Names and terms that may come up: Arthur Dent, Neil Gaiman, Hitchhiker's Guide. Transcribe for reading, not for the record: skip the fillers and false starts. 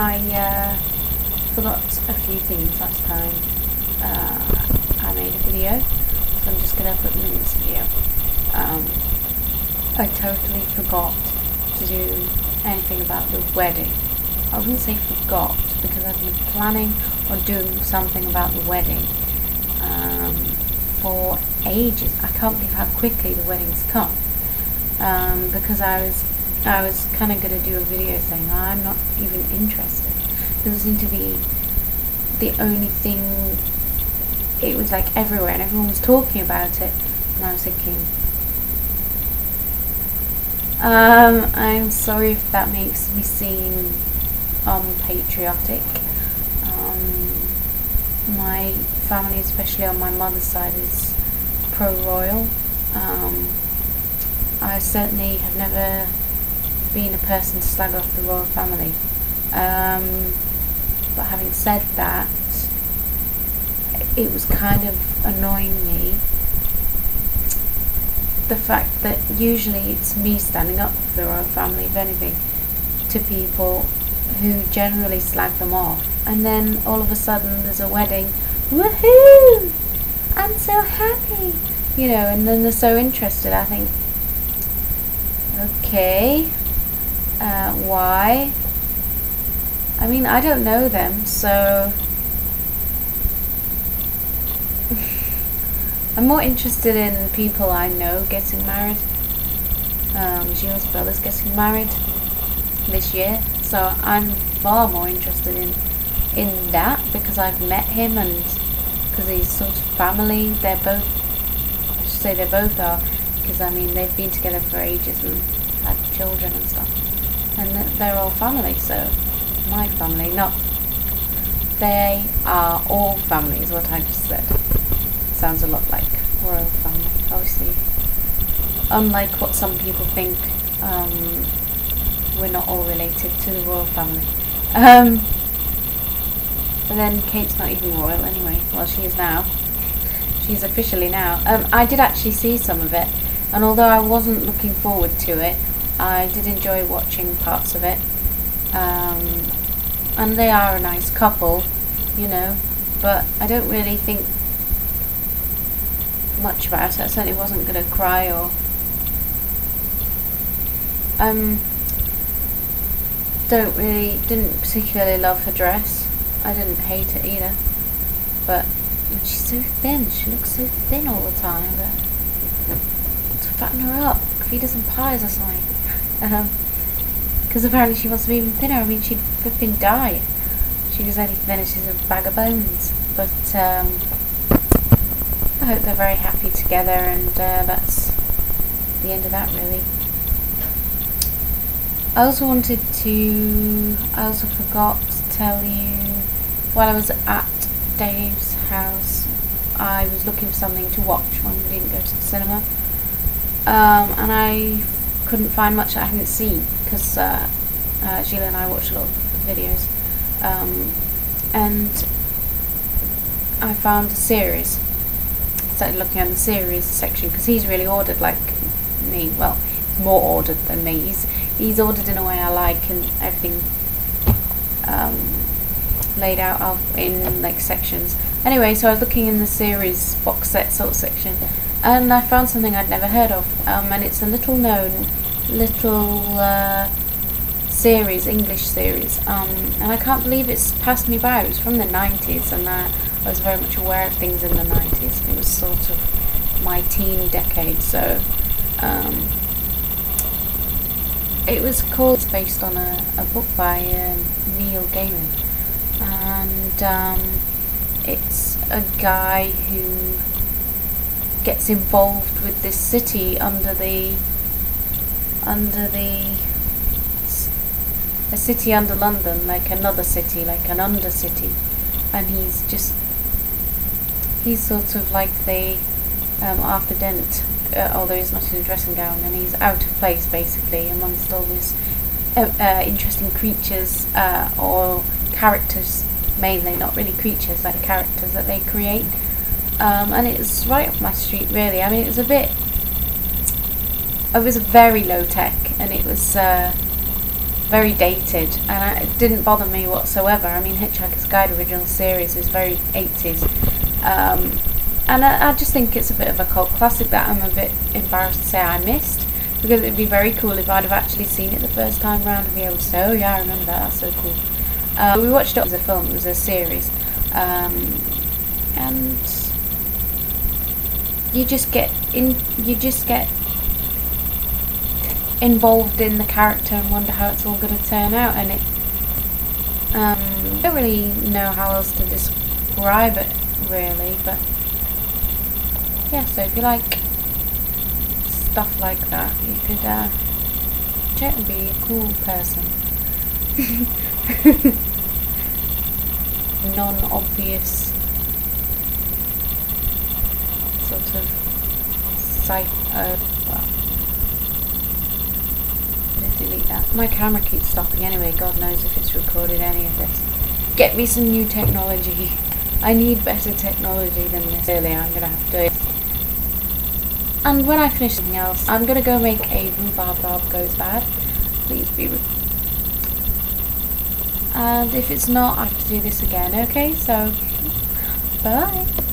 I forgot a few things last time I made a video, so I'm just going to put them in this video. I totally forgot to do anything about the wedding. I wouldn't say forgot, because I've been planning on doing something about the wedding for ages. I can't believe how quickly the wedding's come, because I was kind of going to do a video saying I'm not even interested. Doesn't seem to be the only thing. It was like everywhere and everyone was talking about it, and I was thinking, I'm sorry if that makes me seem unpatriotic. My family, especially on my mother's side, is pro-royal. I certainly have never been a person to slag off the royal family. But having said that, it was kind of annoying me, the fact that usually it's me standing up for the royal family, if anything, to people who generally slag them off. And then all of a sudden there's a wedding, woohoo! I'm so happy! You know, and then they're so interested. I think, okay, why? I mean, I don't know them, so I'm more interested in people I know getting married. Gilles' brother's getting married this year, so I'm far more interested in that, because I've met him and because he's sort of family. They're both, I should say they both are, because I mean they've been together for ages and had children and stuff, and they're all family. So my family, not, they are all family is what I just said. Sounds a lot like royal family, obviously. Unlike what some people think, we're not all related to the royal family. But then Kate's not even royal anyway. Well, she is now. She's officially now. I did actually see some of it, and although I wasn't looking forward to it, I did enjoy watching parts of it. And they are a nice couple, you know, but I don't really think much about it. I certainly wasn't going to cry or didn't particularly love her dress. I didn't hate it either, but she's so thin, she looks so thin all the time, but to fatten her up, feed her some pies or something, because apparently she wants to be even thinner. I mean, she'd flipping die if she was any thinner. She's a bag of bones, but I hope they're very happy together, and that's the end of that, really. I also forgot to tell you, while I was at Dave's house, I was looking for something to watch when we didn't go to the cinema, and I couldn't find much that I hadn't seen, because Sheila and I watched a lot of videos, and I found a series. Started looking at the series section, because he's really ordered like me. Well, he's more ordered than me. He's ordered in a way I like, and everything laid out in like sections. Anyway, so I was looking in the series box set sort of section, and I found something I'd never heard of, and it's a little known series, English series, and I can't believe it's passed me by. It was from the 90s, and I was very much aware of things in the 90s. It was sort of my teen decade, so it was called, it's based on a book by Neil Gaiman, and it's a guy who gets involved with this city a city under London, like another city, like an under city, and he's sort of like the Arthur Dent, although he's not in a dressing gown, and he's out of place basically amongst all these interesting creatures or characters, mainly, not really creatures, like characters that they create, and it's right up my street, really. I mean, it was very low tech, and it was very dated, and it didn't bother me whatsoever. I mean, Hitchhiker's Guide original series is very 80s, and I just think it's a bit of a cult classic that I'm a bit embarrassed to say I missed, because it'd be very cool if I'd have actually seen it the first time round and be able to say, oh yeah, I remember that, that's so cool. We watched it as a film, it was a series, and you just get involved in the character and wonder how it's all going to turn out, and it I don't really know how else to describe it really, but yeah, so if you like stuff like that, you could check and be a cool person. Non-obvious sort of delete that. My camera keeps stopping anyway, God knows if it's recorded any of this. Get me some new technology. I need better technology than this. Really, I'm going to have to do it. And when I finish something else, I'm going to go make a rhubarb goes bad. Please be with. And if it's not, I have to do this again, okay? So, bye!